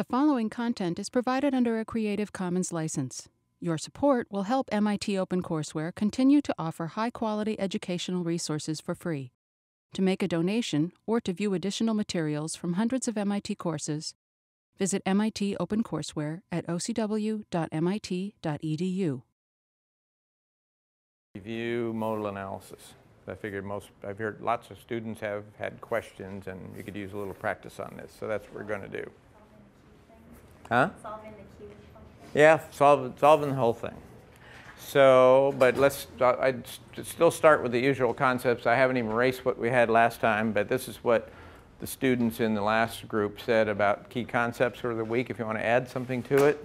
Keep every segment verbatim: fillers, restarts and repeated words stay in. The following content is provided under a Creative Commons license. Your support will help M I T OpenCourseWare continue to offer high-quality educational resources for free. To make a donation or to view additional materials from hundreds of M I T courses, visit M I T OpenCourseWare at o c w dot m i t dot e d u. Review modal analysis. I figured most, I've heard lots of students have had questions, and you could use a little practice on this, so that's what we're going to do. Huh? Solving the Q. Yeah, solve, solving the whole thing. So, but let's, I'd st still start with the usual concepts. I haven't even erased what we had last time, but this is what the students in the last group said about key concepts for the week. If you want to add something to it,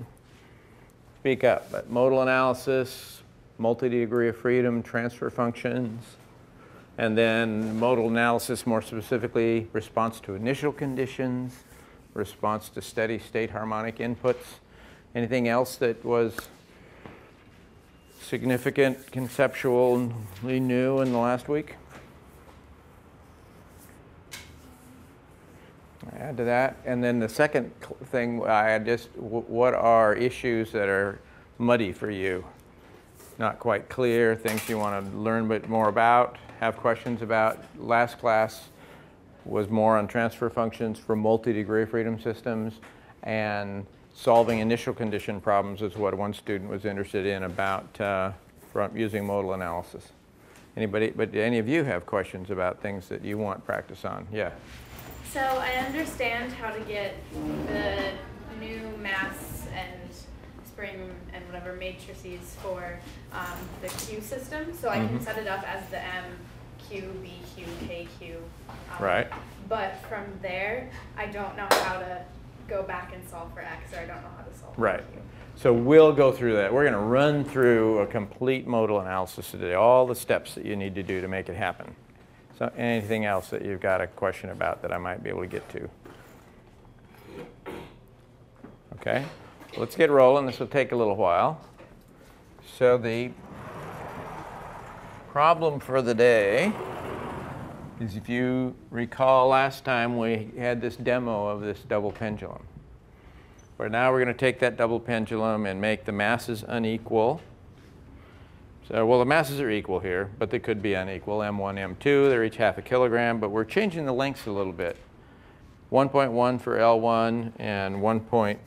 speak up. But modal analysis, multi-degree of freedom, transfer functions, and then modal analysis, more specifically, response to initial conditions, response to steady state harmonic inputs. Anything else that was significant, conceptually new in the last week? I add to that. And then the second thing, I just, what are issues that are muddy for you? Not quite clear, things you want to learn a bit more about, have questions about. Last class was more on transfer functions for multi-degree freedom systems, and solving initial condition problems is what one student was interested in about uh, from using modal analysis. Anybody, but do any of you have questions about things that you want practice on? Yeah. So I understand how to get the new mass and spring and whatever matrices for um, the Q system, so I mm-hmm. can set it up as the M, Q, B, Q, K, Q. Um, right. But from there, I don't know how to go back and solve for X, or I don't know how to solve right. for Q. So we'll go through that. We're going to run through a complete modal analysis today, all the steps that you need to do to make it happen. So anything else that you've got a question about that I might be able to get to? Okay. Let's get rolling. This will take a little while. So the problem for the day is, if you recall last time, we had this demo of this double pendulum. But now we're going to take that double pendulum and make the masses unequal. So, well, the masses are equal here, but they could be unequal. M one, M two, they're each half a kilogram, but we're changing the lengths a little bit. one point one for L one and one point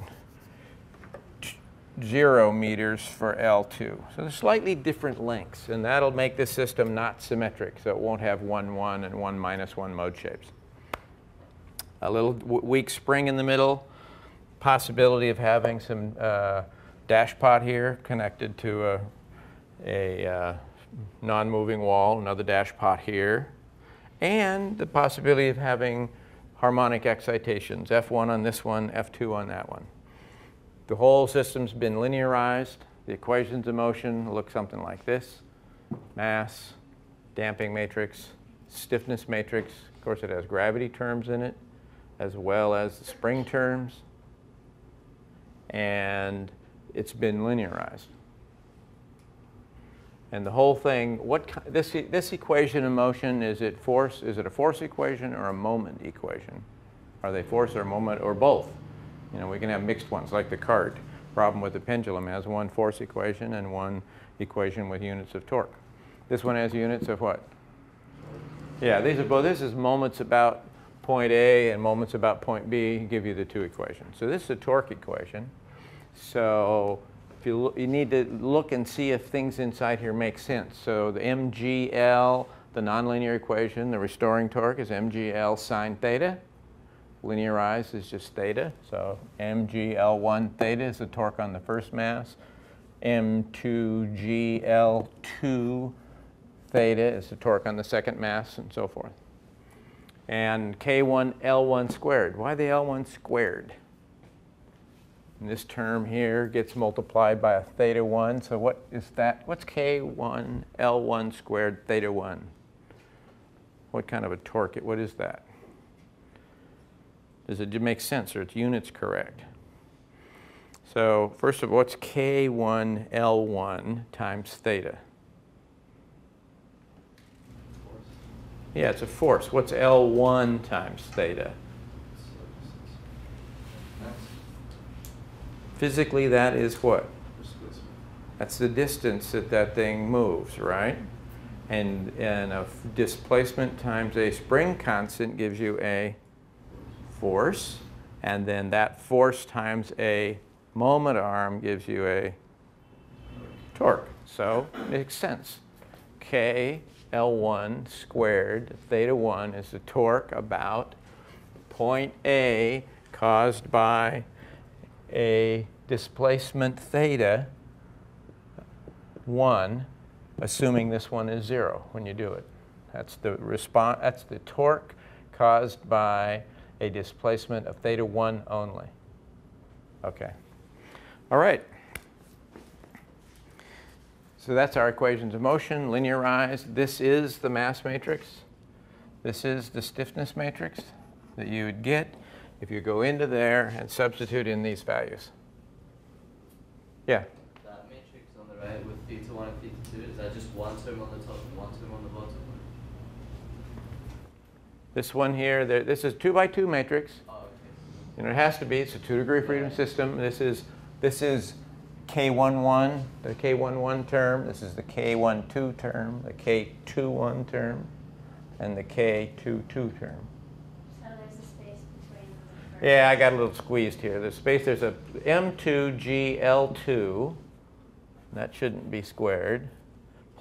zero meters for L two. So they're slightly different lengths, and that'll make this system not symmetric, so it won't have one, one and one minus one mode shapes. A little w weak spring in the middle, possibility of having some uh, dashpot here connected to a, a uh, non-moving wall, another dashpot here, and the possibility of having harmonic excitations, F one on this one, F two on that one. The whole system's been linearized. The equations of motion look something like this. Mass, damping matrix, stiffness matrix. Of course, it has gravity terms in it, as well as the spring terms. And it's been linearized. And the whole thing, what this, this equation of motion, is it force? Is it a force equation or a moment equation? Are they force or moment or both? You know, we can have mixed ones, like the cart problem with the pendulum has one force equation and one equation with units of torque. This one has units of what? Yeah, these are both. This is moments about point A and moments about point B, give you the two equations. So this is a torque equation. So if you, look, you need to look and see if things inside here make sense. So the M G L, the nonlinear equation, the restoring torque is M G L sine theta. Linearized is just theta, so M G L one theta is the torque on the first mass. M two G L two theta is the torque on the second mass, and so forth. And K one L one squared. Why the L one squared? And this term here gets multiplied by a theta one, so what is that? What's K one L one squared theta one? What kind of a torque? What is that? Does it make sense? Are its units correct? So first of all, what's K one L one times theta? Force. Yeah, it's a force. What's L one times theta? Physically, that is what? That's the distance that that thing moves, right? And, and a displacement times a spring constant gives you a force. And then that force times a moment arm gives you a torque. So it makes sense. K L one squared theta one is the torque about point A caused by a displacement theta one, assuming this one is zero when you do it. That's the response. That's the torque caused by a displacement of theta one only. Okay. All right. So that's our equations of motion, linearized. This is the mass matrix. This is the stiffness matrix that you would get if you go into there and substitute in these values. Yeah? That matrix on the right with theta one and theta two, is that just one term on the top and one term on the bottom? This one here, there, this is two by two matrix. Oh, okay. And it has to be, it's a two degree freedom system. This is, this is K one one, the K one one term. This is the K one two term, the K two one term, and the K two two term. Yeah, I got a little squeezed here. There's space, there's a M two G L two, that shouldn't be squared,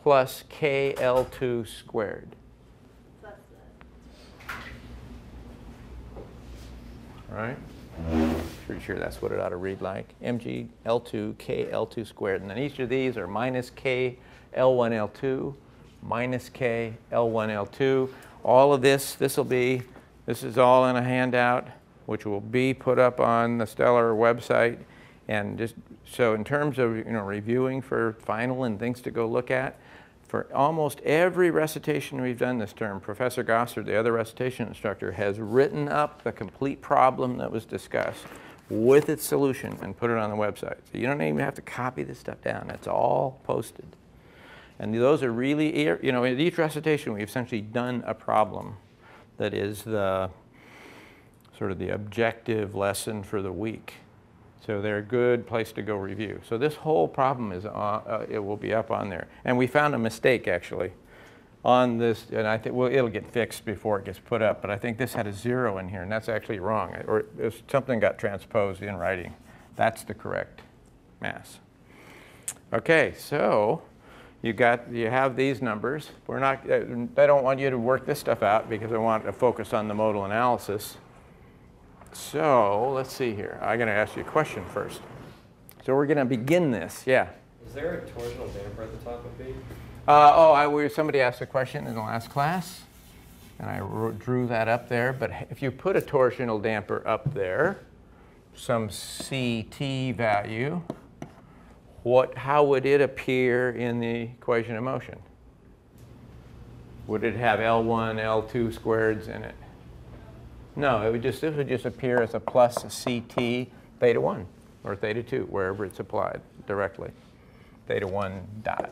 plus K L two squared. Plus that. Right? Pretty sure that's what it ought to read like. M G L two, K L two squared. And then each of these are minus K L one L two, minus K L one L two. All of this, this will be, this is all in a handout, which will be put up on the Stellar website. And just so in terms of, you know, reviewing for final and things to go look at, for almost every recitation we've done this term, Professor Gossard, the other recitation instructor, has written up the complete problem that was discussed with its solution and put it on the website. So you don't even have to copy this stuff down. It's all posted. And those are really, you know, in each recitation we've essentially done a problem that is the sort of the objective lesson for the week. So they're a good place to go review. So this whole problem is, on, uh, it will be up on there. And we found a mistake actually on this, and I think, well, it'll get fixed before it gets put up, but I think this had a zero in here, and that's actually wrong. Or something got transposed in writing. That's the correct mass. Okay, so you got, you have these numbers. We're not, I don't want you to work this stuff out because I want to focus on the modal analysis. So let's see here. I'm going to ask you a question first. So we're going to begin this. Yeah? Is there a torsional damper at the top of B? Uh, oh, I, we, somebody asked a question in the last class, and I drew that up there. But if you put a torsional damper up there, some C T value, what, how would it appear in the equation of motion? Would it have L one, L two squareds in it? No, it would just, this would just appear as a plus C T theta one or theta two, wherever it's applied directly. Theta one dot.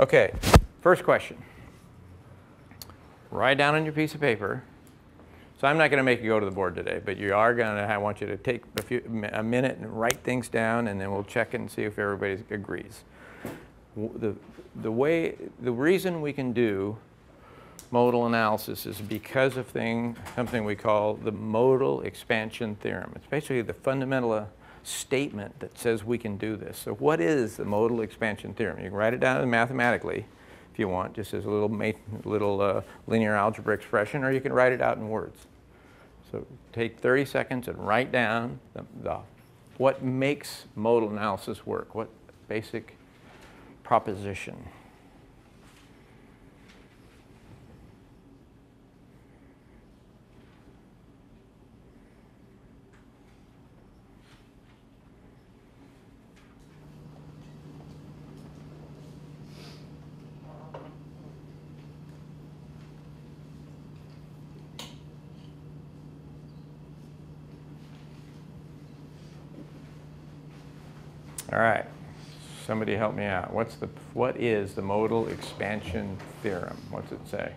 Okay, first question. Write down on your piece of paper. So I'm not going to make you go to the board today, but you are going to, I want you to take a, few, a minute and write things down, and then we'll check and see if everybody agrees. The, the way, the reason we can do modal analysis is because of thing, something we call the modal expansion theorem. It's basically the fundamental uh, statement that says we can do this. So what is the modal expansion theorem? You can write it down mathematically if you want, just as a little, ma little uh, linear algebra expression, or you can write it out in words. So take thirty seconds and write down the, the, what makes modal analysis work, what basic proposition. All right, somebody help me out. What's the, what is the modal expansion theorem? What's it say?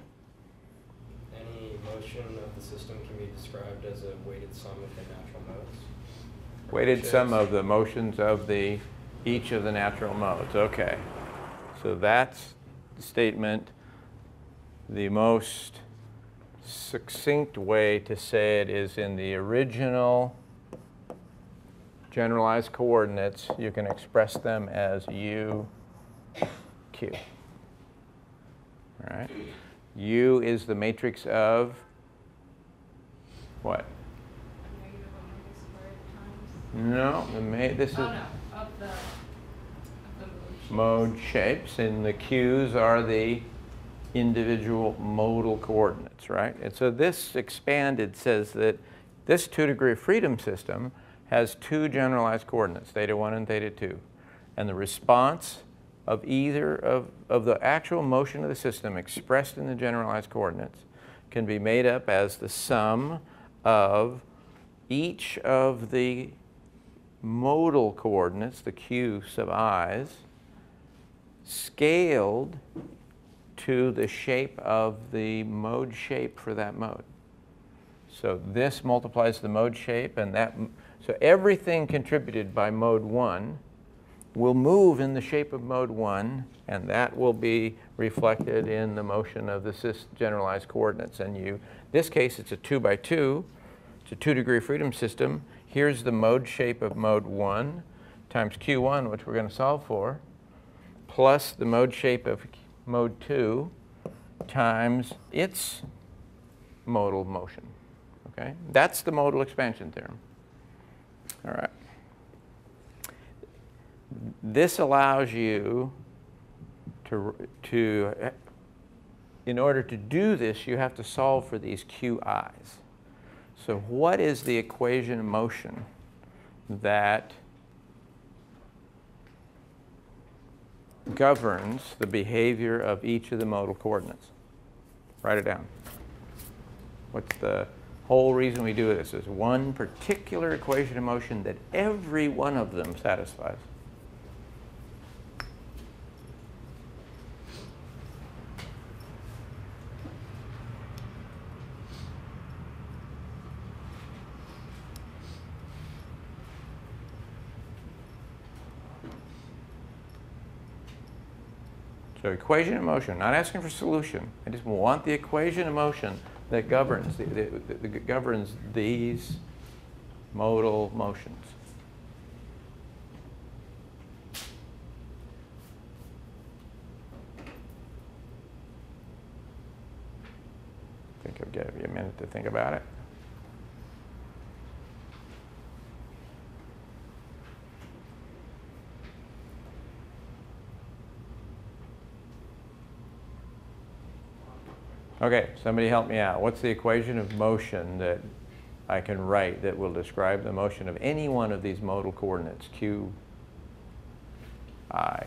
Any motion of the system can be described as a weighted sum of the natural modes. Weighted sum of the motions of the each of the natural modes. Okay. So that's the statement. The most succinct way to say it is in the original generalized coordinates, you can express them as u, q. All right. U is the matrix of what? No, the ma this is oh, no. of the, of the mode, mode shapes, and the q's are the individual modal coordinates, right? And so this expanded says that this two degree of freedom system has two generalized coordinates, theta one and theta two, and the response of either of, of the actual motion of the system expressed in the generalized coordinates can be made up as the sum of each of the modal coordinates, the q sub i's, scaled to the shape of the mode shape for that mode. So this multiplies the mode shape, and that, so everything contributed by mode one will move in the shape of mode one, and that will be reflected in the motion of the cis generalized coordinates. And you, in this case, it's a two by two, it's a two degree freedom system. Here's the mode shape of mode one times q one, which we're going to solve for, plus the mode shape of mode two times its modal motion. Okay, that's the modal expansion theorem. All right. This allows you to, to, in order to do this, you have to solve for these qi's. So what is the equation of motion that governs the behavior of each of the modal coordinates? Write it down. What's the whole reason we do this? Is one particular equation of motion that every one of them satisfies. So equation of motion, not asking for solution. I just want the equation of motion that governs, the, the, the, the, governs these modal motions. I think I'll give you a minute to think about it. Okay, somebody help me out. What's the equation of motion that I can write that will describe the motion of any one of these modal coordinates, Q, I?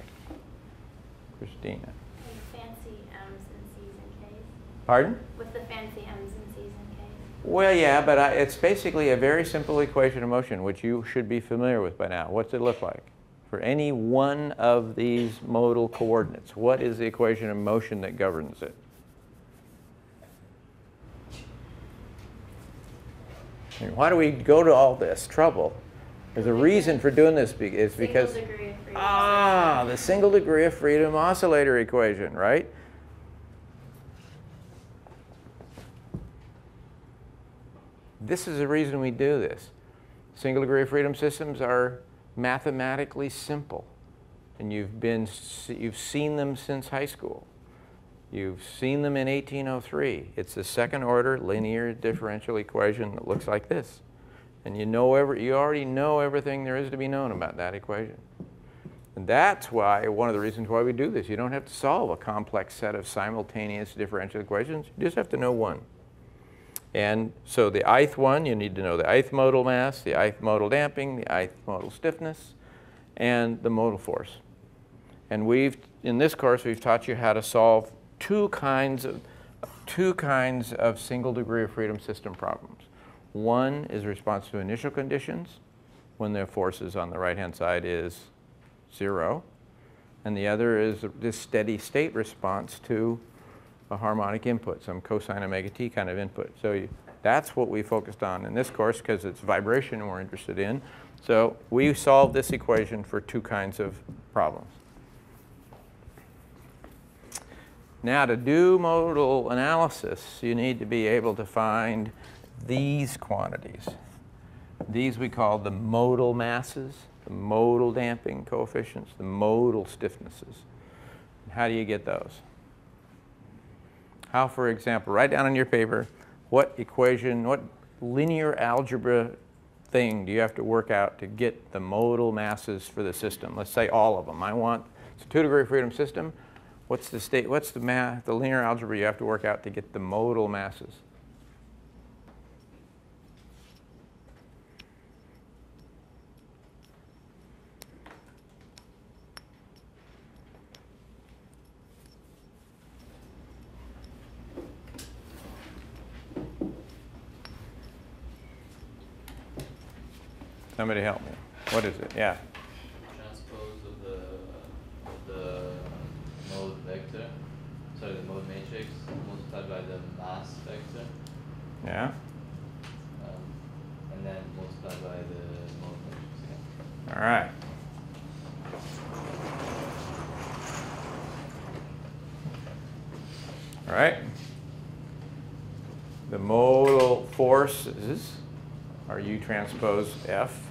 Christina. With the fancy M's and C's and K's. Pardon? With the fancy M's and C's and K's. Well, yeah, but I, it's basically a very simple equation of motion, which you should be familiar with by now. What's it look like? For any one of these modal coordinates, what is the equation of motion that governs it? And why do we go to all this trouble? There's a reason for doing this. Be it's because ah, the single degree of freedom oscillator equation, right? This is the reason we do this. Single degree of freedom systems are mathematically simple, and you've been you've seen them since high school. You've seen them in eighteen oh three. It's the second order linear differential equation that looks like this. And you know every, you already know everything there is to be known about that equation. And that's why, one of the reasons why we do this. You don't have to solve a complex set of simultaneous differential equations. You just have to know one. And so the ith one, you need to know the ith modal mass, the ith modal damping, the ith modal stiffness, and the modal force. And we've, in this course, we've taught you how to solve Two kinds of two kinds of single degree of freedom system problems. One is response to initial conditions, when the forces on the right-hand side is zero, and the other is this steady state response to a harmonic input, some cosine omega t kind of input. So you, That's what we focused on in this course because it's vibration we're interested in. So we solved this equation for two kinds of problems. Now, to do modal analysis, you need to be able to find these quantities. These we call the modal masses, the modal damping coefficients, the modal stiffnesses. How do you get those? How, for example, write down on your paper, what equation, what linear algebra thing do you have to work out to get the modal masses for the system? Let's say all of them. I want, it's a two-degree of freedom system. What's the state, what's the math, the linear algebra you have to work out to get the modal masses? Somebody help me. What is it? Yeah. Transpose of the, of the mode vector, sorry, the mode matrix, multiplied by the mass vector. Yeah. Um, and then multiplied by the mode matrix again. Yeah. All right. All right. The modal forces are U transpose F.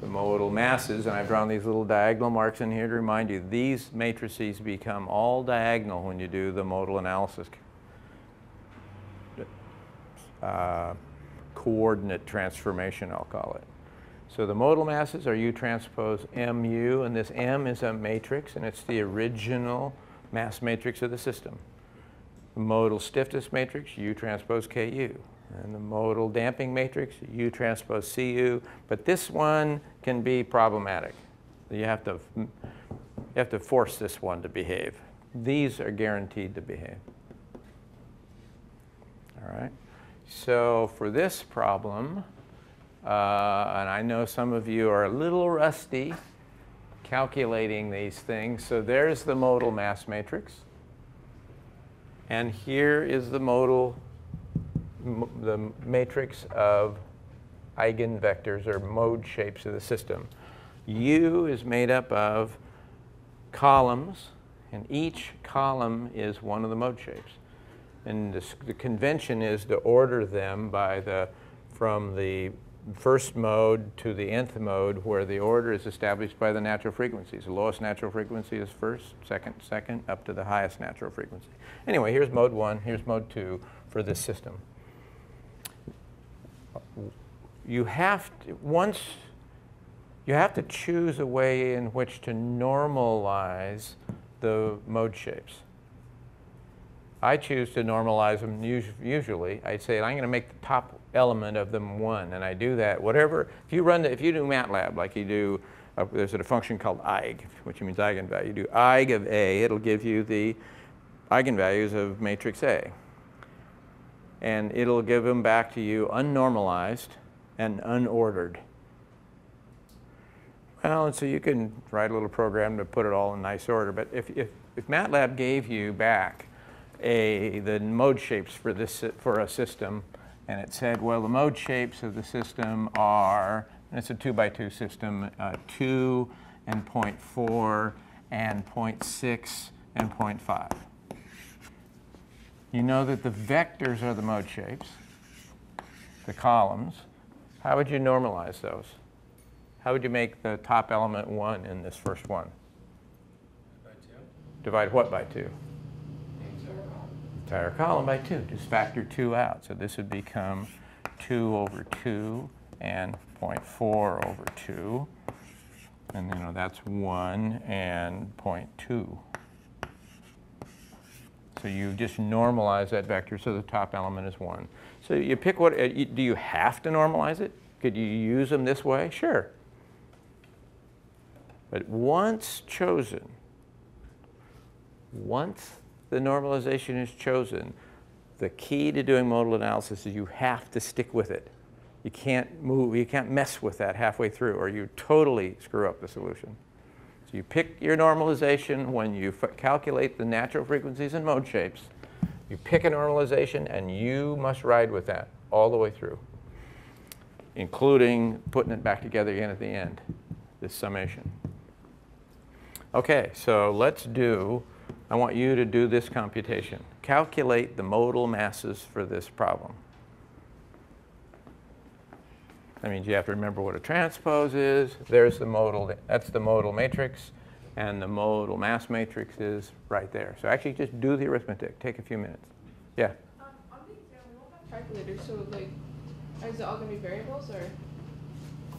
The modal masses, and I've drawn these little diagonal marks in here to remind you, these matrices become all diagonal when you do the modal analysis uh, coordinate transformation, I'll call it. So the modal masses are U transpose M U, and this M is a matrix, and it's the original mass matrix of the system. The modal stiffness matrix, U transpose K U. And the modal damping matrix, U transpose C U, but this one can be problematic. You have to, you have to force this one to behave. These are guaranteed to behave. All right. So for this problem, uh, and I know some of you are a little rusty calculating these things. So there's the modal mass matrix, and here is the modal. The matrix of eigenvectors or mode shapes of the system. U is made up of columns, and each column is one of the mode shapes. And this, the convention is to order them by the from the first mode to the nth mode, where the order is established by the natural frequencies. The lowest natural frequency is first, second, second, up to the highest natural frequency. Anyway, here's mode one, here's mode two for this system. You have to, once, you have to choose a way in which to normalize the mode shapes. I choose to normalize them usually. I say, I'm going to make the top element of them one, and I do that. Whatever, if you run, the, if you do MATLAB, like you do, uh, there's a function called eig, which means eigenvalue. You do eig of A, it'll give you the eigenvalues of matrix A. And it'll give them back to you unnormalized and unordered. Well, and so you can write a little program to put it all in nice order. But if, if, if MATLAB gave you back a, the mode shapes for, this, for a system, and it said, well, the mode shapes of the system are, and it's a two by two system, uh, two and zero point four and zero point six and zero point five. You know that the vectors are the mode shapes, the columns. How would you normalize those? How would you make the top element one in this first one? By two. Divide what by two? The entire column. Entire column by two. Just factor two out. So this would become two over two and zero point four over two. And you know that's one and zero point two. So you just normalize that vector so the top element is one. So you pick what, do you have to normalize it? Could you use them this way? Sure. But once chosen, once the normalization is chosen, the key to doing modal analysis is you have to stick with it. You can't move, you can't mess with that halfway through, or you totally screw up the solution. So you pick your normalization when you calculate the natural frequencies and mode shapes, You pick a normalization, and you must ride with that all the way through, including putting it back together again at the end, this summation. OK, so let's do, I want you to do this computation. Calculate the modal masses for this problem. That means you have to remember what a transpose is. There's the modal, that's the modal matrix. And the modal mass matrix is right there. So actually, just do the arithmetic. Take a few minutes. Yeah? Um, on the exam, we'll have calculators. So, like, is it all going to be variables? Or?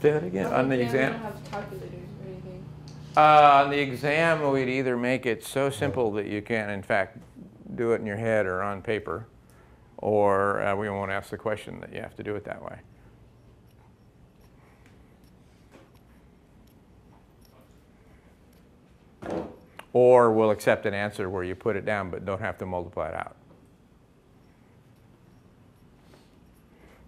Say that again. On the exam, we don't have calculators or anything. Uh, on the exam, we'd either make it so simple that you can, in fact, do it in your head or on paper, or uh, we won't ask the question that you have to do it that way. Or we'll accept an answer where you put it down but don't have to multiply it out.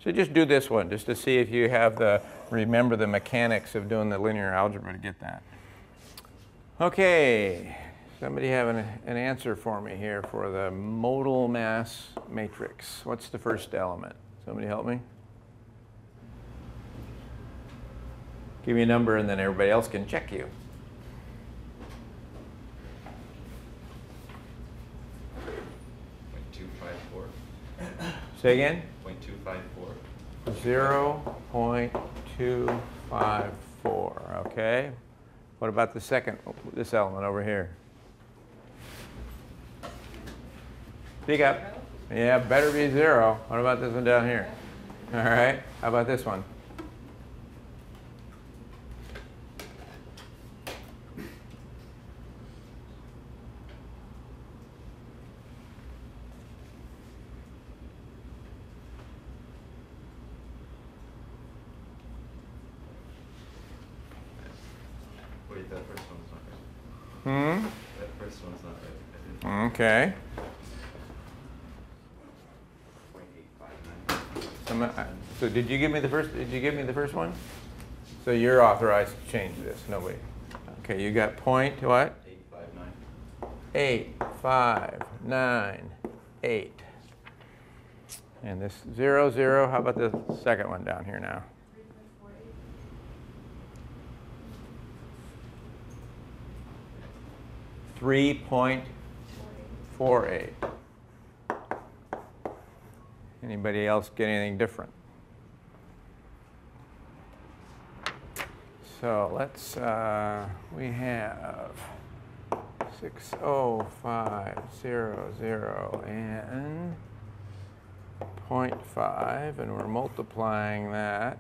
So just do this one just to see if you have the, remember the mechanics of doing the linear algebra to get that. OK, somebody have an, an answer for me here for the modal mass matrix. What's the first element? Somebody help me? Give me a number and then everybody else can check you. Say again? zero point two five four. zero point two five four, OK. What about the second, this element over here? Speak up. Yeah, better be zero. What about this one down here? All right. How about this one? Okay. So did you give me the first? Did you give me the first one? So you're authorized to change this. Nobody. Okay. You got point what? Eight five nine. Eight five nine eight. And this zero zero. How about the second one down here now? Three point. four eight. Anybody else get anything different? So let's, uh, we have six oh five zero zero and zero point five, and we're multiplying that .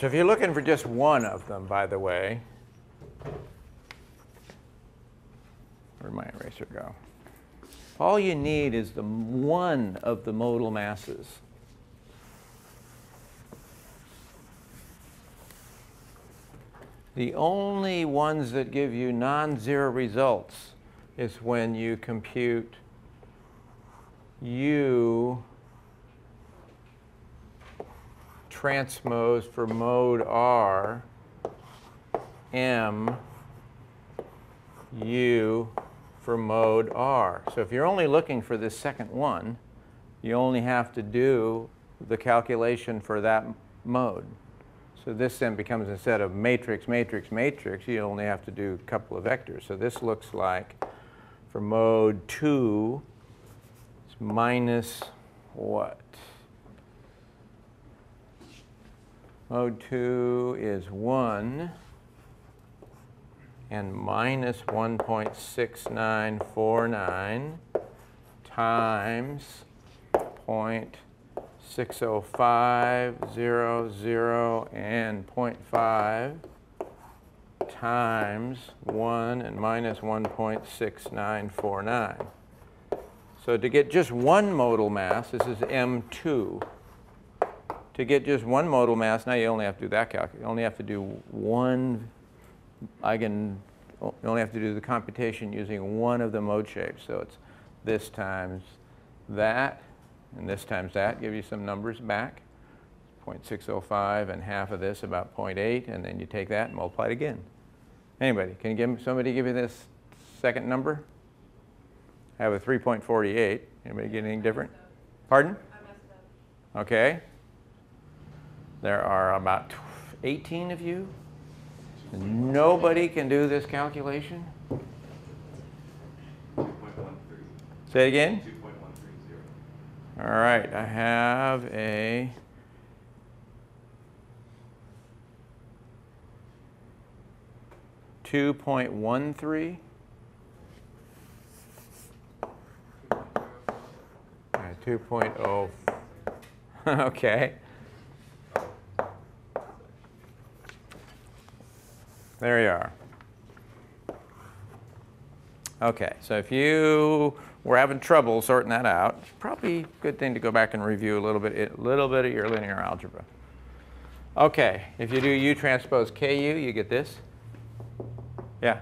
So if you're looking for just one of them, by the way, where'd my eraser go? All you need is the one of the modal masses. The only ones that give you non-zero results is when you compute U transmose for mode R, M, U for mode R. So if you're only looking for this second one, you only have to do the calculation for that mode. So this then becomes, instead of matrix, matrix, matrix, you only have to do a couple of vectors. So this looks like for mode two, it's minus what? Mode two is one, and minus one point six nine four nine times zero point six zero five, zero, zero, and zero point five times one and minus one point six nine four nine. So to get just one modal mass, this is M two. To get just one modal mass, now you only have to do that calculation. You only have to do one eigen, you only have to do the computation using one of the mode shapes. So it's this times that, and this times that, give you some numbers back. zero point six zero five and half of this, about zero point eight, and then you take that and multiply it again. Anybody, can you give, somebody give you this second number? I have a three point four eight. Anybody get anything different? Pardon? I messed up. Okay. There are about eighteen of you. Nobody can do this calculation. two point one three. Say it again? two point one three zero. All right, I have a two point one three. two point zero. Okay. There you are. Okay, so if you were having trouble sorting that out, it's probably a good thing to go back and review a little bit, a little bit of your linear algebra. Okay, if you do U transpose Ku, you get this. Yeah.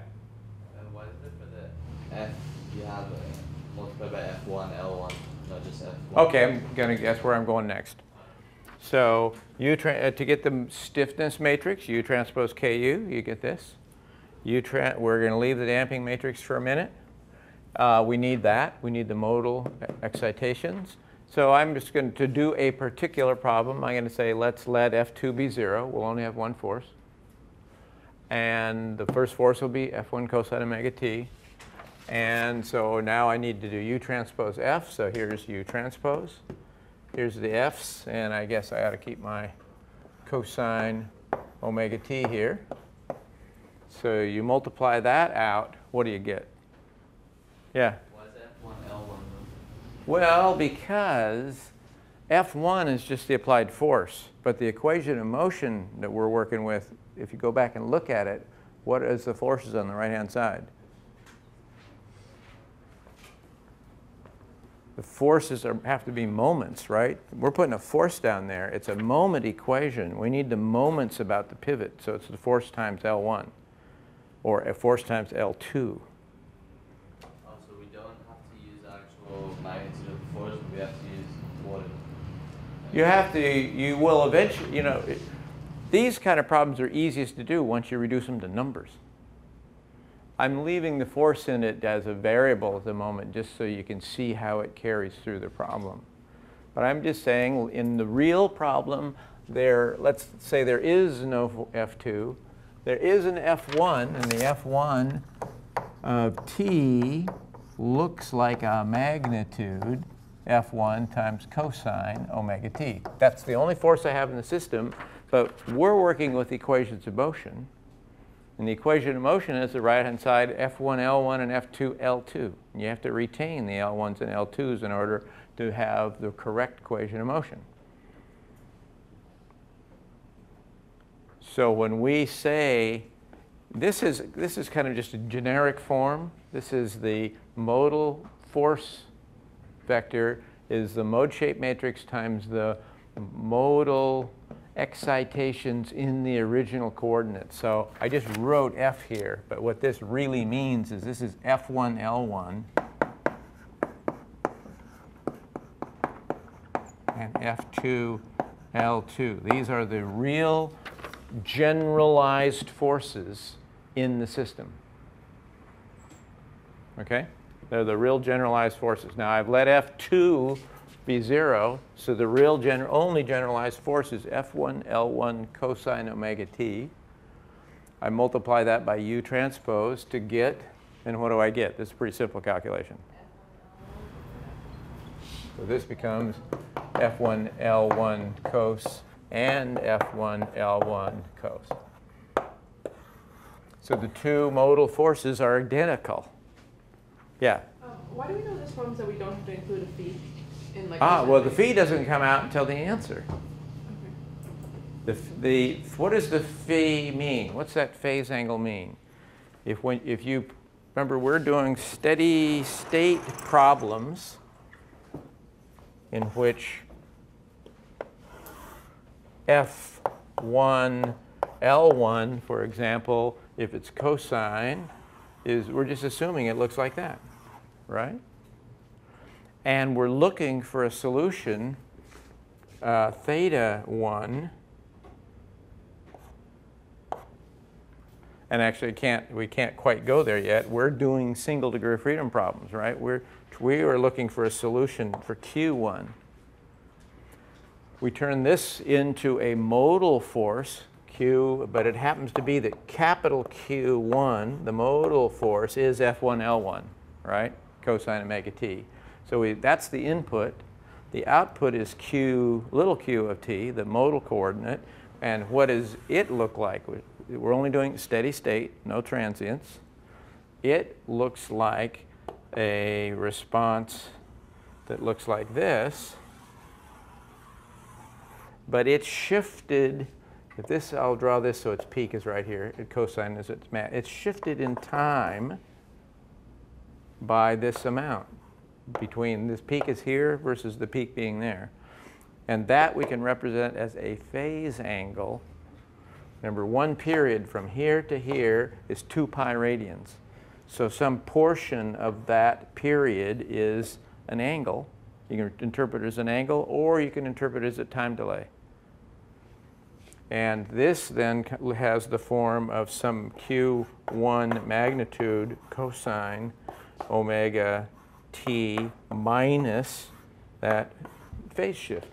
And what is it for the F? You have a multiply by F one, L one. Okay, I'm gonna guess where I'm going next. So U tra to get the stiffness matrix, U transpose Ku, you get this. U tra we're going to leave the damping matrix for a minute. Uh, we need that. We need the modal excitations. So I'm just going to do a particular problem. I'm going to say let's let F two be zero. We'll only have one force. And the first force will be F one cosine omega t. And so now I need to do U transpose F, so here's U transpose. Here's the F's, and I guess I ought to keep my cosine omega t here. So you multiply that out, what do you get? Yeah? Why is F one L one? Well, because F one is just the applied force, but the equation of motion that we're working with, if you go back and look at it, what is the forces on the right-hand side? The forces are, have to be moments, right? We're putting a force down there. It's a moment equation. We need the moments about the pivot. So it's the force times L one or a force times L two. Oh, so we don't have to use actual magnitude of the force, but we have to use water. You have to, you will eventually, you know, it, these kind of problems are easiest to do once you reduce them to numbers. I'm leaving the force in it as a variable at the moment just so you can see how it carries through the problem. But I'm just saying in the real problem, there, let's say there is no F two. There is an F one, and the F one of t looks like a magnitude F one times cosine omega t. That's the only force I have in the system, but we're working with equations of motion. And the equation of motion is the right-hand side, F one, L one, and F two, L two. And you have to retain the L ones and L twos in order to have the correct equation of motion. So when we say, this is, this is kind of just a generic form. This is the modal force vector, is the mode shape matrix times the modal excitations in the original coordinates. So I just wrote F here, but what this really means is this is F one, L one, and F two, L two. These are the real generalized forces in the system. Okay? They're the real generalized forces. Now I've let F two be zero, so the real gener only generalized force is F one, L one, cosine omega t. I multiply that by U transpose to get, and what do I get? This is a pretty simple calculation. So this becomes F one, L one, cos, and F one, L one, cos. So the two modal forces are identical. Yeah? Um, why do we know this problem so we don't have to include a phi? in like ah, well, the phi doesn't come out until the answer. Okay. The, the, what does the phi mean? What's that phase angle mean? If, when, if you remember, we're doing steady state problems in which F one, L one, for example, if it's cosine, is we're just assuming it looks like that, right? And we're looking for a solution, uh, theta one. And actually, can't, we can't quite go there yet. We're doing single degree of freedom problems, right? We're, we are looking for a solution for Q one. We turn this into a modal force, Q, but it happens to be that capital Q one, the modal force, is F one L one, right? Cosine omega t. So we, that's the input. The output is Q, little q of t, the modal coordinate. And what does it look like? We're only doing steady state, no transients. It looks like a response that looks like this. But it shifted. If this, I'll draw this so its peak is right here. It cosine is its mat. It's shifted in time by this amount, between this peak is here versus the peak being there. And that we can represent as a phase angle. Remember, one period from here to here is two pi radians. So some portion of that period is an angle. You can interpret it as an angle, or you can interpret it as a time delay. And this then has the form of some Q one magnitude cosine omega t minus that phase shift.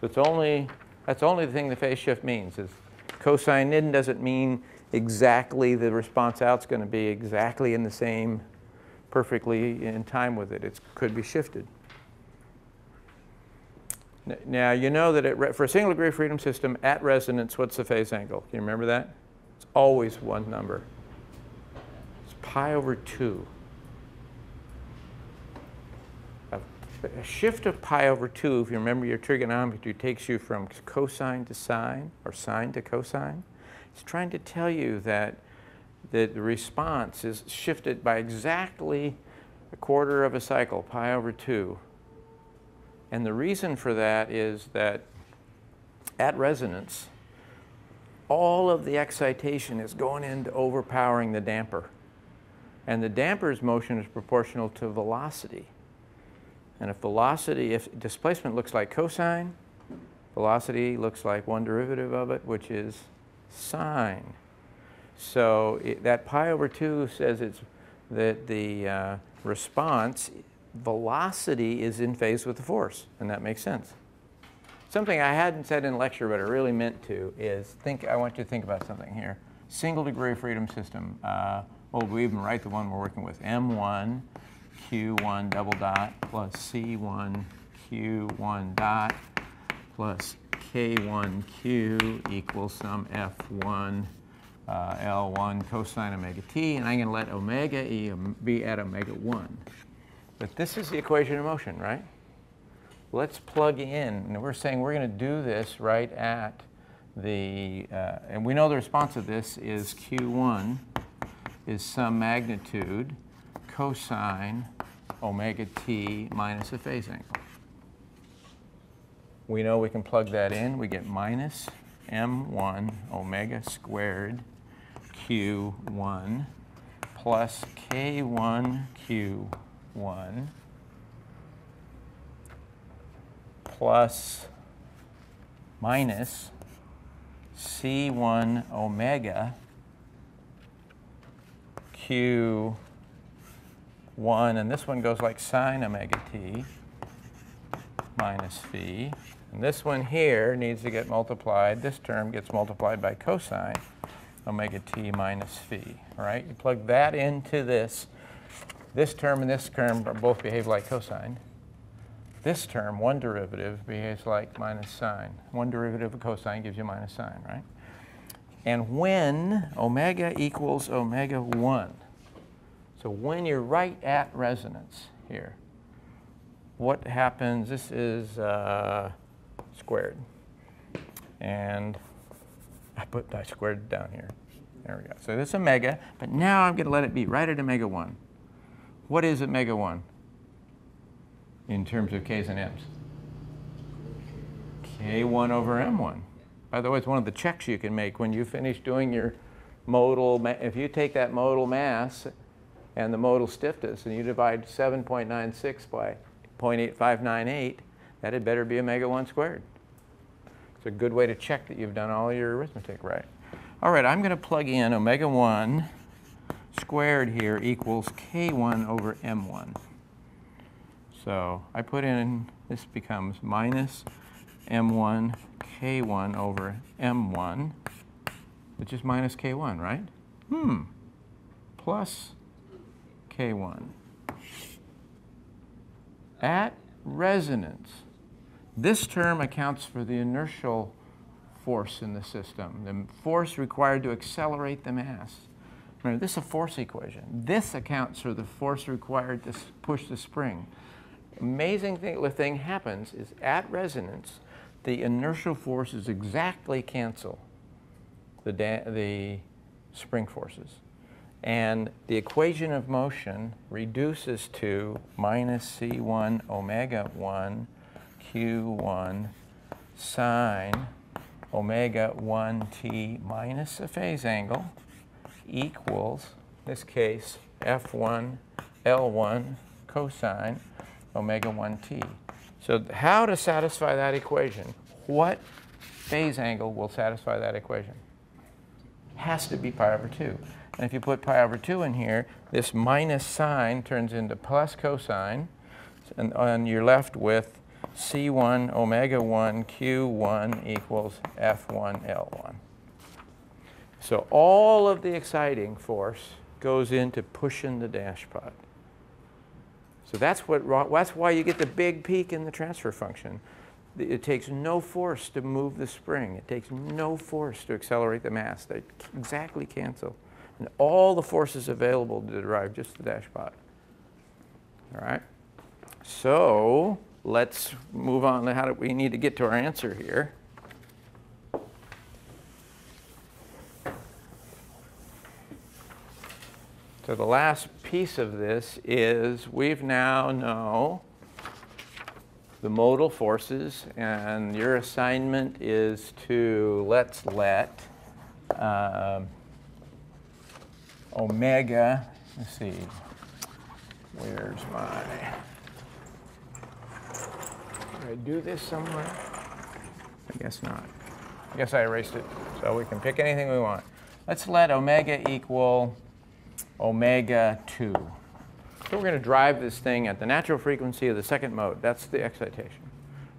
So it's only, that's only the thing the phase shift means. Is cosine in doesn't mean exactly the response out's going to be exactly in the same, perfectly in time with it. It could be shifted. Now, you know that it, for a single degree of freedom system at resonance, what's the phase angle? Can you remember that? It's always one number. It's pi over two. A, a shift of pi over two, if you remember your trigonometry, takes you from cosine to sine, or sine to cosine. It's trying to tell you that, that the response is shifted by exactly a quarter of a cycle, pi over two. And the reason for that is that at resonance, all of the excitation is going into overpowering the damper. And the damper's motion is proportional to velocity. And if velocity, if displacement looks like cosine, velocity looks like one derivative of it, which is sine. So it, that pi over two says it's that the uh, response velocity is in phase with the force, and that makes sense. Something I hadn't said in lecture, but I really meant to, is think. I want you to think about something here. Single degree of freedom system. Uh, well, we even write the one we're working with. M one, Q one double dot plus C one, Q one dot plus K one Q equals some F one uh, L one cosine omega t, and I'm going to let omega e be at omega one. But this is the equation of motion, right? Let's plug in, and we're saying we're going to do this right at the, uh, and we know the response of this is Q one is some magnitude cosine omega t minus a phase angle. We know we can plug that in. We get minus M one omega squared Q one plus K one Q one one plus minus C one omega Q one, and this one goes like sine omega t minus phi, and this one here needs to get multiplied. This term gets multiplied by cosine omega t minus phi, right? You plug that into this. This term and this term both behave like cosine. This term, one derivative, behaves like minus sine. One derivative of cosine gives you minus sine, right? And when omega equals omega one, so when you're right at resonance here, what happens, this is uh, squared. And I put I squared down here. There we go. So this is omega, but now I'm going to let it be right at omega one. What is omega one in terms of k's and m's? K one over M one. By the way, it's one of the checks you can make when you finish doing your modal. If you take that modal mass and the modal stiffness and you divide seven point nine six by zero point eight five nine eight, that had better be omega one squared. It's a good way to check that you've done all your arithmetic right. All right, I'm going to plug in omega one squared here equals K one over M one. So I put in, this becomes minus M one K one over M one, which is minus K one, right? Hmm. Plus K one. At resonance, this term accounts for the inertial force in the system, the force required to accelerate the mass. Remember, this is a force equation. This accounts for the force required to push the spring. Amazing thing, the thing happens is at resonance, the inertial forces exactly cancel the, the spring forces. And the equation of motion reduces to minus C one omega one Q one sine omega one t minus a phase angle equals, in this case, F one L one cosine omega one t. So how to satisfy that equation? What phase angle will satisfy that equation? Has to be pi over two. And if you put pi over two in here, this minus sine turns into plus cosine, and on you're left with C one omega one Q one equals F one L one. So all of the exciting force goes into pushing the dashpot. So that's what that's why you get the big peak in the transfer function. It takes no force to move the spring. It takes no force to accelerate the mass. They exactly cancel. And all the forces available to derive just the dashpot. All right? So let's move on to how do we need to get to our answer here. So the last piece of this is we've now know the modal forces, and your assignment is to let's let um, omega, let's see, where's my, did I do this somewhere? I guess not. I guess I erased it. So we can pick anything we want. Let's let omega equal omega two. So we're going to drive this thing at the natural frequency of the second mode. That's the excitation.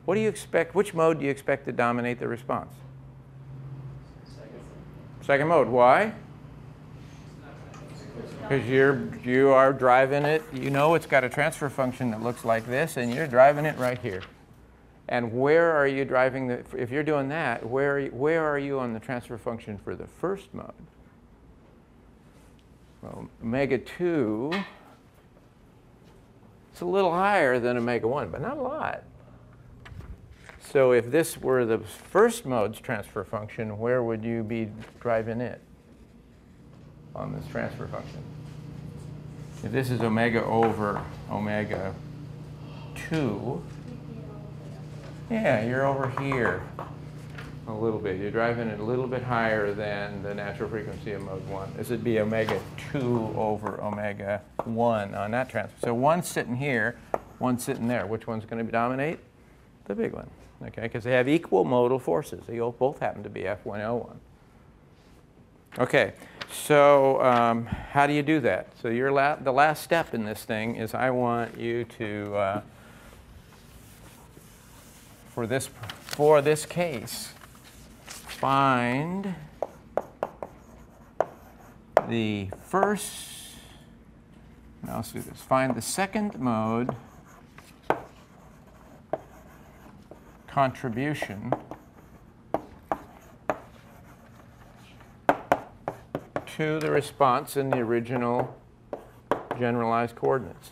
What do you expect? Which mode do you expect to dominate the response? Second, second mode. Why? Because you're you are driving it. You know it's got a transfer function that looks like this, and you're driving it right here. And where are you driving the? If you're doing that, where where are you on the transfer function for the first mode? Well, omega two, it's a little higher than omega one, but not a lot. So if this were the first mode's transfer function, where would you be driving it on this transfer function? If this is omega over omega two, yeah, you're over here a little bit. You're driving it a little bit higher than the natural frequency of mode one. This would be omega two over omega one on that transfer. So one's sitting here, one's sitting there. Which one's going to dominate? The big one, okay? Because they have equal modal forces. They both happen to be F one, L one. Okay, so um, how do you do that? So your la the last step in this thing is I want you to, uh, for this for this case, find the first, now let's do this, find the second mode contribution to the response in the original generalized coordinates.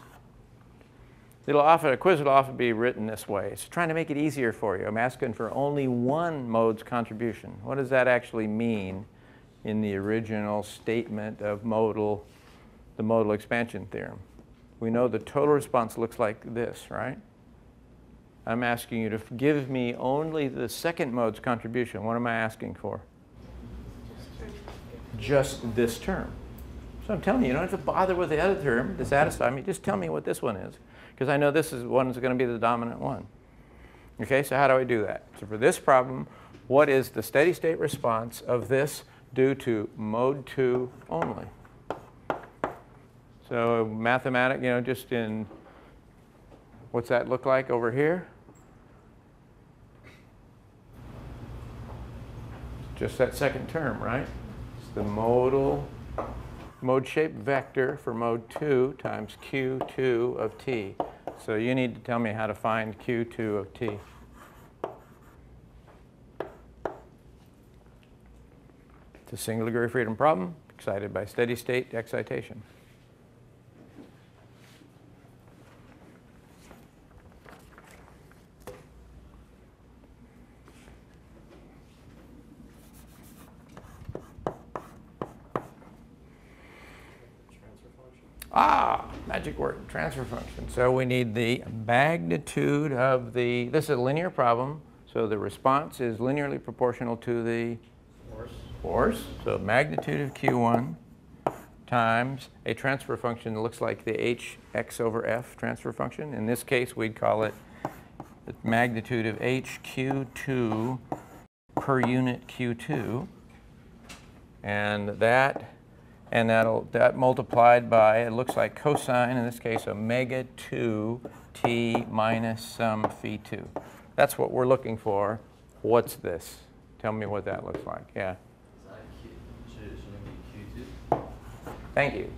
It'll often, a quiz will often be written this way. It's trying to make it easier for you. I'm asking for only one mode's contribution. What does that actually mean in the original statement of modal, the modal expansion theorem? We know the total response looks like this, right? I'm asking you to give me only the second mode's contribution. What am I asking for? Just this term. So I'm telling you, you don't have to bother with the other term to satisfy me. Just tell me what this one is, because I know this is one that's going to be the dominant one. Okay, so how do I do that? So for this problem, what is the steady state response of this due to mode two only? So mathematic, you know, just in, what's that look like over here? Just that second term, right? It's the modal, mode shape vector for mode two times Q two of t. So you need to tell me how to find Q two of t. It's a single degree of freedom problem excited by steady state excitation. Ah, magic word, transfer function. So we need the magnitude of the, this is a linear problem, so the response is linearly proportional to the force. force. So magnitude of Q one times a transfer function that looks like the Hx over F transfer function. In this case, we'd call it the magnitude of H Q two per unit Q two. And that And that'll, that multiplied by, it looks like cosine, in this case, omega two t minus some phi two. That's what we're looking for. What's this? Tell me what that looks like. Yeah? Is that Q, should, should it be Q two? Thank you.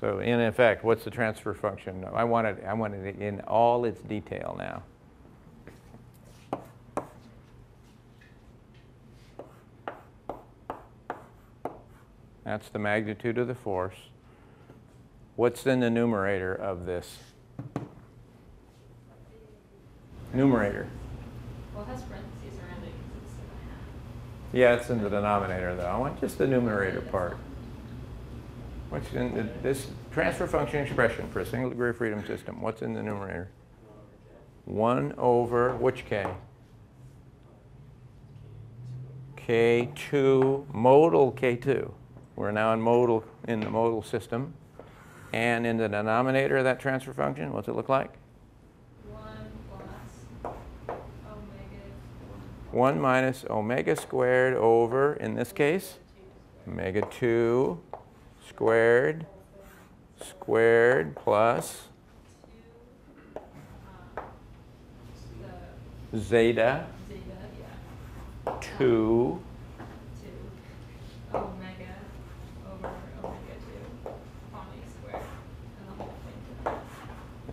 So in effect, what's the transfer function? I want it, I want it in all its detail now. That's the magnitude of the force. What's in the numerator of this? Numerator. Well, it has parentheses around it because it's seven and a half. Yeah, it's in the denominator, though. I want just the numerator part. What's in the, this transfer function expression for a single degree of freedom system? What's in the numerator? one over which K? K two, modal K two. We're now in modal, in the modal system. And in the denominator of that transfer function, what's it look like? one plus omega. one minus omega squared over, in this case, omega two squared, squared plus zeta two.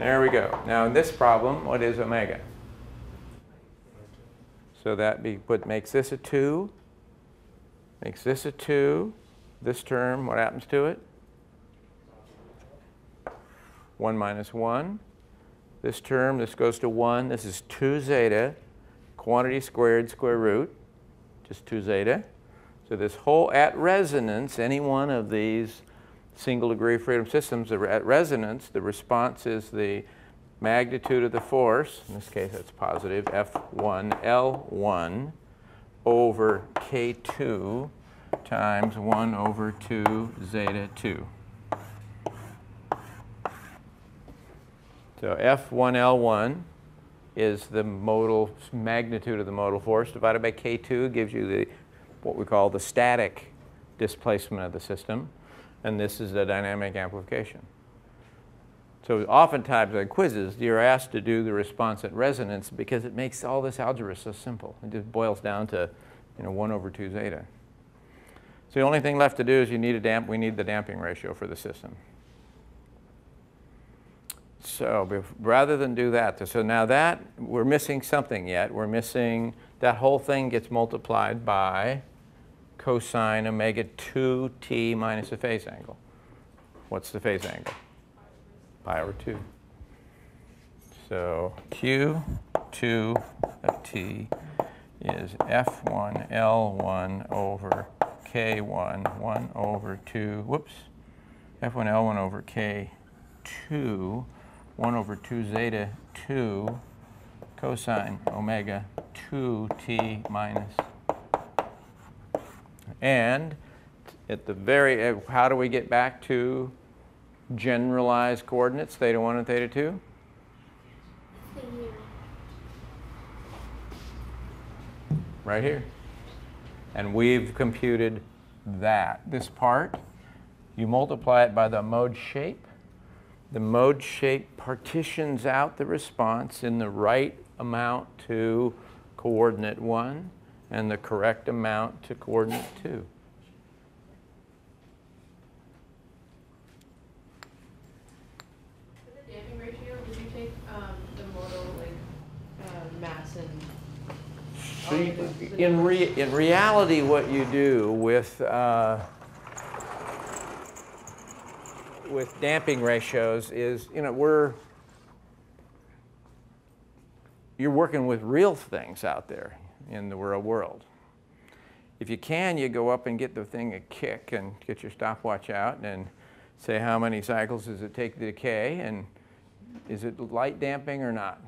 There we go. Now in this problem, what is omega? So that be, what makes this a two, makes this a two. This term, what happens to it? one minus one. This term, this goes to one. This is two zeta, quantity squared, square root, just two zeta. So this whole, at resonance, any one of these single degree of freedom systems, at resonance, the response is the magnitude of the force, in this case that's positive, F one, L one, over K two times one over two zeta two. So F one, L one is the modal, magnitude of the modal force divided by K two gives you the, what we call the static displacement of the system. And this is the dynamic amplification. So oftentimes on quizzes, you're asked to do the response at resonance because it makes all this algebra so simple. It just boils down to, you know, one over two zeta. So the only thing left to do is you need a damp, we need the damping ratio for the system. So rather than do that, so now that, we're missing something yet. We're missing, that whole thing gets multiplied by cosine omega two t minus a phase angle. What's the phase angle? Pi over two. So Q two of t is F one L one over K one, one over two, whoops, F one L one over K two, one over two zeta two cosine omega two t minus. And at the very, how do we get back to generalized coordinates, theta one and theta two? Right here. And we've computed that. This part, you multiply it by the mode shape. The mode shape partitions out the response in the right amount to coordinate one and the correct amount to coordinate two. For the damping ratio, would you take um, the modal, like uh, mass and so you, in, re, in reality, what you do with, uh, with damping ratios is, you know, we're, you're working with real things out there in the real world. If you can, you go up and get the thing a kick and get your stopwatch out and say how many cycles does it take to decay and is it light damping or not?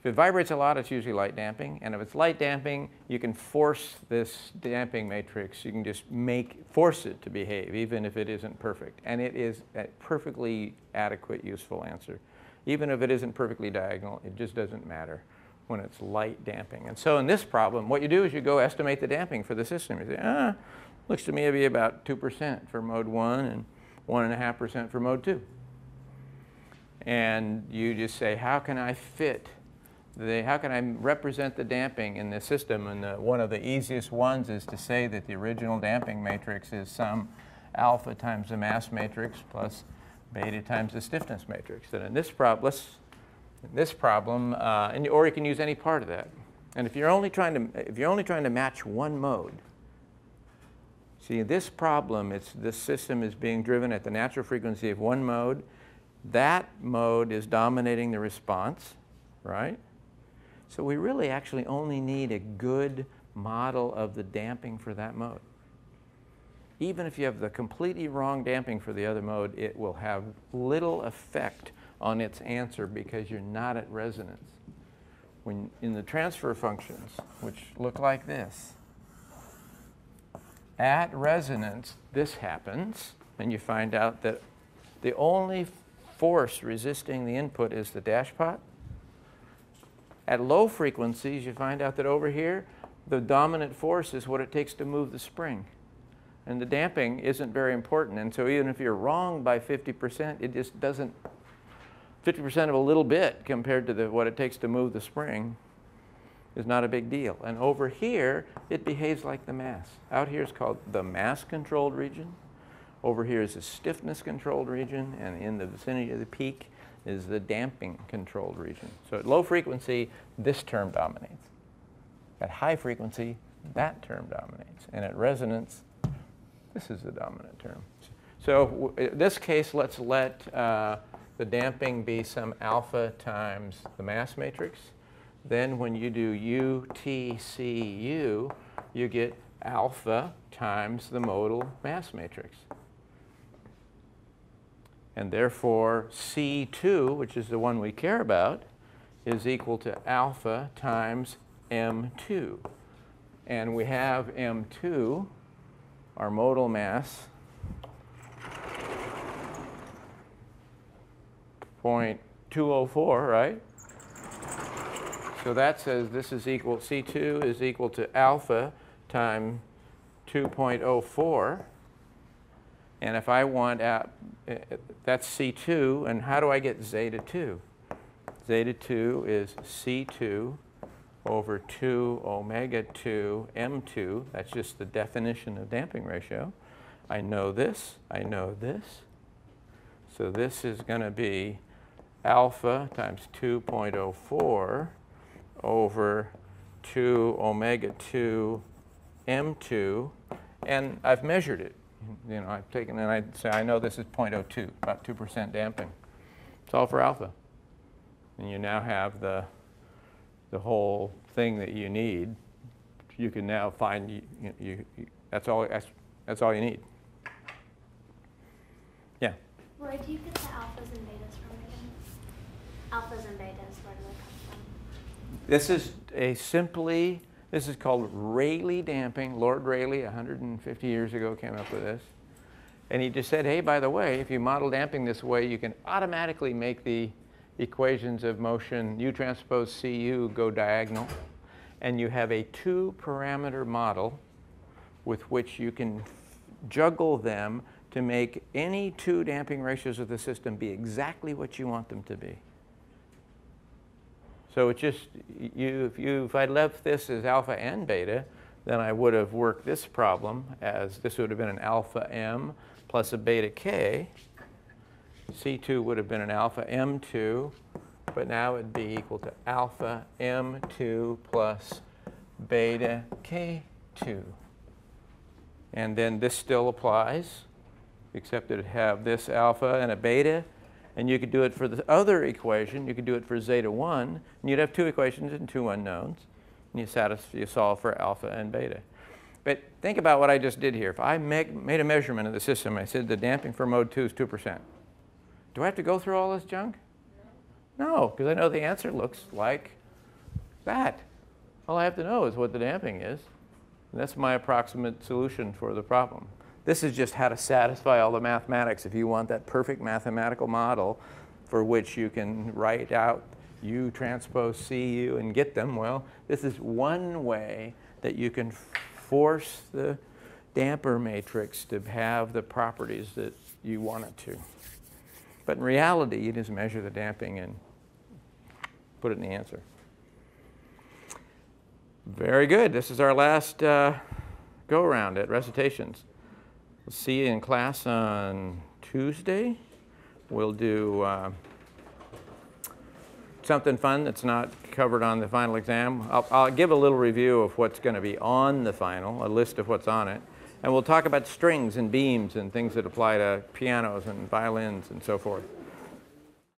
If it vibrates a lot, it's usually light damping. And if it's light damping, you can force this damping matrix. You can just make, force it to behave, even if it isn't perfect. And it is a perfectly adequate, useful answer. Even if it isn't perfectly diagonal, it just doesn't matter when it's light damping. And so in this problem, what you do is you go estimate the damping for the system. You say, ah, looks to me to be about two percent for mode one and one point five percent for mode two. And you just say, how can I fit The, how can I represent the damping in this system? And the, one of the easiest ones is to say that the original damping matrix is some alpha times the mass matrix plus beta times the stiffness matrix. And in this, prob let's, in this problem, uh, and, or you can use any part of that. And if you're only trying to, if you're only trying to match one mode, see in this problem, it's this system is being driven at the natural frequency of one mode. That mode is dominating the response, right? So we really actually only need a good model of the damping for that mode. Even if you have the completely wrong damping for the other mode, it will have little effect on its answer because you're not at resonance. When in the transfer functions, which look like this, at resonance, this happens, and you find out that the only force resisting the input is the dashpot. At low frequencies, you find out that over here, the dominant force is what it takes to move the spring. And the damping isn't very important. And so even if you're wrong by fifty percent, it just doesn't, fifty percent of a little bit compared to the, what it takes to move the spring is not a big deal. And over here, it behaves like the mass. Out here is called the mass-controlled region. Over here is the stiffness-controlled region. And in the vicinity of the peak is the damping controlled region. So at low frequency, this term dominates. At high frequency, that term dominates. And at resonance, this is the dominant term. So in this case, let's let uh, the damping be some alpha times the mass matrix. Then when you do U, T, C, U, you get alpha times the modal mass matrix. And therefore, C two, which is the one we care about, is equal to alpha times M two. And we have M two, our modal mass, zero point two zero four, right? So that says this is equal, C two is equal to alpha times two point zero four. And if I want, uh, that's C two, and how do I get zeta two? Zeta two is C two over two omega two M two. That's just the definition of damping ratio. I know this, I know this. So this is going to be alpha times two point zero four over two omega two M two, and I've measured it. you know, I've taken and I say I know this is zero point zero two, about two percent damping. Solve for alpha. And you now have the, the whole thing that you need. You can now find, you, you, you, that's, all, that's, that's all you need. Yeah? Where do you get the alphas and betas from again? Alphas and betas, where do they come from? This is a simply, this is called Rayleigh damping. Lord Rayleigh, one hundred fifty years ago, came up with this. And he just said, hey, by the way, if you model damping this way, you can automatically make the equations of motion u transpose cu go diagonal. And you have a two-parameter model with which you can juggle them to make any two damping ratios of the system be exactly what you want them to be. So it's just, you, if, you, if I left this as alpha and beta, then I would have worked this problem as, this would have been an alpha m plus a beta k. C two would have been an alpha m two, but now it'd be equal to alpha m two plus beta k two. And then this still applies, except it'd have this alpha and a beta. And you could do it for the other equation. You could do it for zeta one. And you'd have two equations and two unknowns. And you, satisfy, you solve for alpha and beta. But think about what I just did here. If I make, made a measurement of the system, I said the damping for mode two is two percent. Do I have to go through all this junk? No, because I know the answer looks like that. All I have to know is what the damping is. And that's my approximate solution for the problem. This is just how to satisfy all the mathematics if you want that perfect mathematical model for which you can write out u transpose cu and get them. Well, this is one way that you can force the damper matrix to have the properties that you want it to. But in reality, you just measure the damping and put it in the answer. Very good. This is our last uh, go-around at recitations. We'll see you in class on Tuesday. We'll do uh, something fun that's not covered on the final exam. I'll, I'll give a little review of what's going to be on the final, a list of what's on it. And we'll talk about strings and beams and things that apply to pianos and violins and so forth.